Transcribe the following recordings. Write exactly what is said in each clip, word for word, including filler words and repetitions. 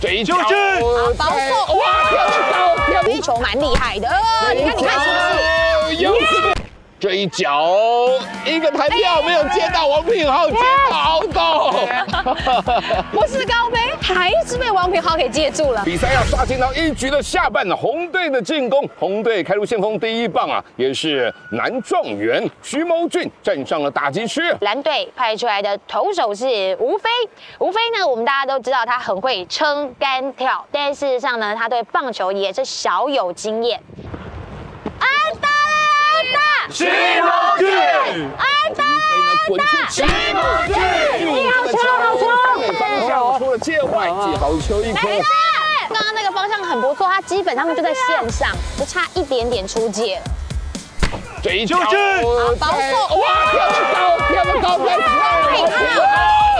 这球是保送，哇，这球蛮厉害的，你看你看是不是？这一脚一个弹跳没有接到，王品皓接好高，不是高飞，还是被王品皓给接住了。比赛要杀进到一局的下半，红队的进攻，红队开出先锋第一棒啊，也是男状元徐谋俊站上了打击区。蓝队派出来的投手是吴飞，吴飞呢，我们大家都知道他很会撑杆跳，但事实上呢，他对棒球也是小有经验。安打。 徐谋俊，安打，安打，徐谋俊，好球，好球！方向出了界外，记好球一颗。刚刚那个方向很不错，他基本上就在线上，就差一点点出界了。这一球是保送，哇，跳得高，跳得高，太厉害了！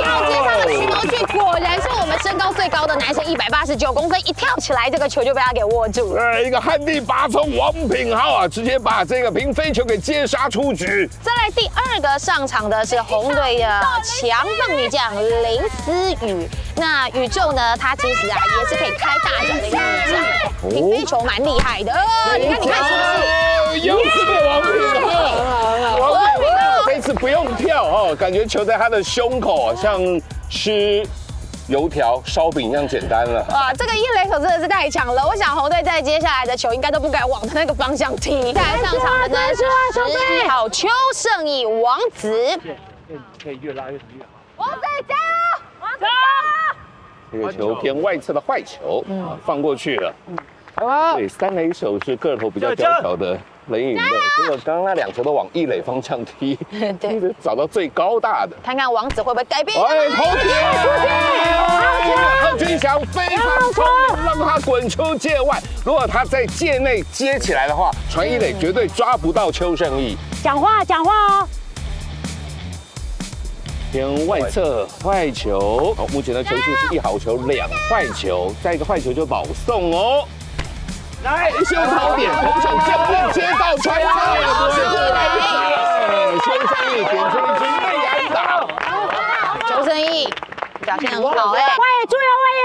然后接上了徐谋俊，果然是我们身高最高的男生，一百八十九公分，一跳起来，这个球就被他给握住了。呃，一个旱地拔葱，王品皓啊，直接把这个平飞球给接杀出局。再来第二个上场的是红队的强棒女将林思雨，那宇宙呢，她其实啊也是可以开大脚的一个女将，平飞球蛮厉害的。你看，你看是不是？又是被王品皓。 这次不用跳哦，感觉球在他的胸口，像吃油条、烧饼一样简单了。哇，这个一垒手真的是太强了！我想红队在接下来的球应该都不敢往那个方向踢。再上场的呢是十一号邱胜翊王子，可以越拉越远。王子加油！王子加油！这个球偏外侧的坏球，放过去了。对，三垒手是个头比较娇小的。 雷影的，结果刚刚那两球都往一垒方向踢，一直找到最高大的。看看王子会不会改变？哎，投进！贺军翔非常聪明，让他滚出界外。如果他在界内接起来的话，传一垒绝对抓不到邱胜翊。讲话，讲话哦！偏外侧坏球。好，目前的球数是一好球、两坏球，再一个坏球就保送哦。 来，修槽点，红手正面接到穿插，不是过来了。邱胜翊点出一支内安打，邱胜翊表现很好哎，外野，注意外野。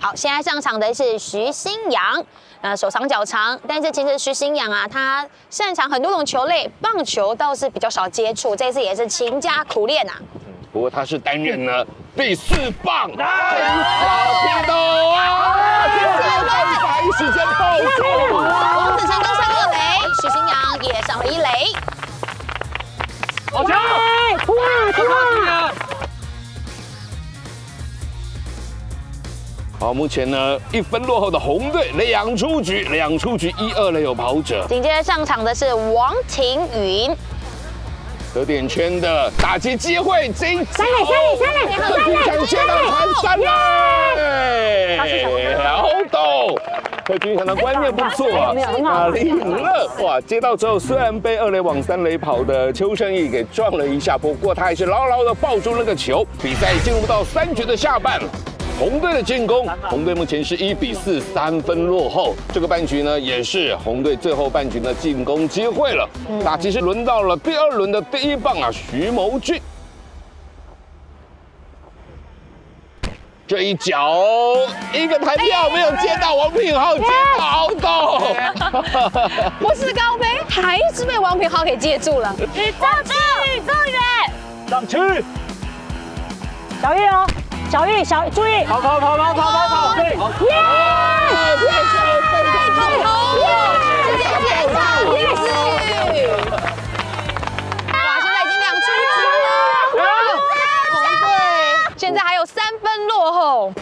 好，现在上场的是徐新洋，呃，手长脚长，但是其实徐新洋啊，他擅长很多种球类，棒球倒是比较少接触，这次也是勤加苦练啊。不过他是担任了第四棒，小天斗啊，天斗。 时间爆出，王子成功上二垒，许新阳也上了一垒。好球！哇，出棒！好，目前呢一分落后的红队，两出局，两出局，一二垒有跑者。紧接着上场的是王庭云，得点圈的打击机会，金三垒，三垒，三垒，三垒，抢接到传三垒，好抖。 贺军翔的观念不错啊，打了赢了哇！接到之后，虽然被二垒往三垒跑的邱胜翊给撞了一下，不过他还是牢牢的抱住那个球。比赛进入到三局的下半，红队的进攻，红队目前是一比四三分落后。这个半局呢，也是红队最后半局的进攻机会了。打击是轮到了第二轮的第一棒啊，徐谋俊。 这一脚一个弹跳没有接到，王品皓接好高，不是高飞，还是被王品皓给接住了。你上去，郑远，上去，小玉哦，小玉，小注意，跑跑跑跑跑跑跑，对，耶，太好了，直接接上去，哇，现在已经两出局了。 现在还有三分落后，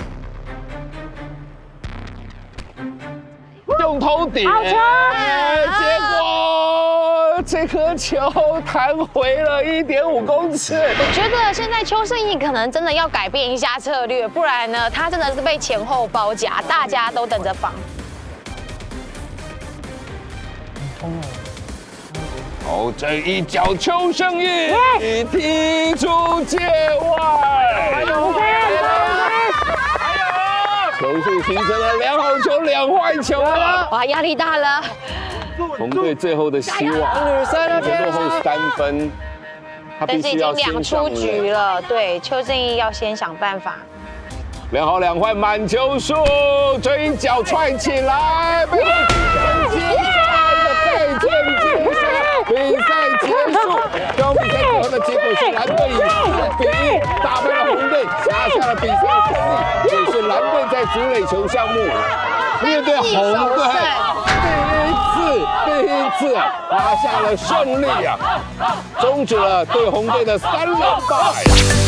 用头顶，好球！结果这颗球弹回了 一点五 公尺。我觉得现在邱胜翊可能真的要改变一下策略，不然呢，他真的是被前后包夹，大家都等着防。好，这一脚邱胜翊踢出界外。 球数形成了两好球、两坏球了，哇，压力大了。红队最后的希望，女生那边落后三分，但是已经两出局了，对，邱胜翊要先想办法。两好两坏满球数，追脚踹起来，被对手击败的被对击败。 比赛结束，刚比赛最后的结果是蓝队以四比一打败了红队，拿下了比赛胜利。这是蓝队在主垒球项目面对红队第一次第一次拿下了胜利啊，终止了对红队的三连败。